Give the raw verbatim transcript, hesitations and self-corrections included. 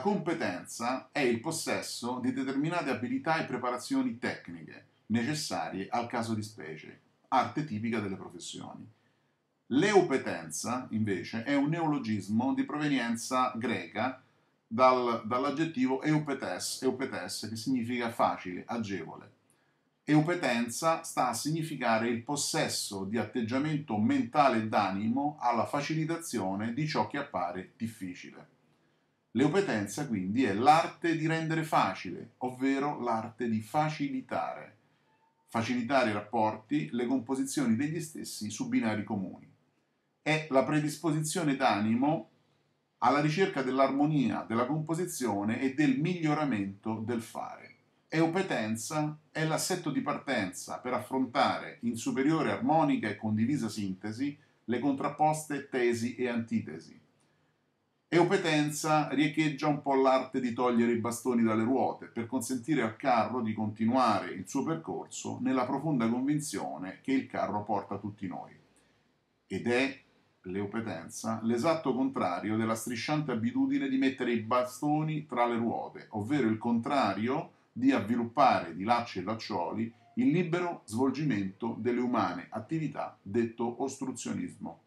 La competenza è il possesso di determinate abilità e preparazioni tecniche necessarie al caso di specie, arte tipica delle professioni. L'eupetenza, invece, è un neologismo di provenienza greca dal, dall'aggettivo eupetes, eupetes, che significa facile, agevole. Eupetenza sta a significare il possesso di atteggiamento mentale e d'animo alla facilitazione di ciò che appare difficile. L'eupetenza quindi è l'arte di rendere facile, ovvero l'arte di facilitare, facilitare i rapporti, le composizioni degli stessi su binari comuni. È la predisposizione d'animo alla ricerca dell'armonia, della composizione e del miglioramento del fare. Eupetenza è l'assetto di partenza per affrontare in superiore armonica e condivisa sintesi le contrapposte tesi e antitesi. Eupetenza riecheggia un po' l'arte di togliere i bastoni dalle ruote per consentire al carro di continuare il suo percorso nella profonda convinzione che il carro porta tutti noi. Ed è l'eupetenza l'esatto contrario della strisciante abitudine di mettere i bastoni tra le ruote, ovvero il contrario di avviluppare di lacci e laccioli il libero svolgimento delle umane attività, detto ostruzionismo.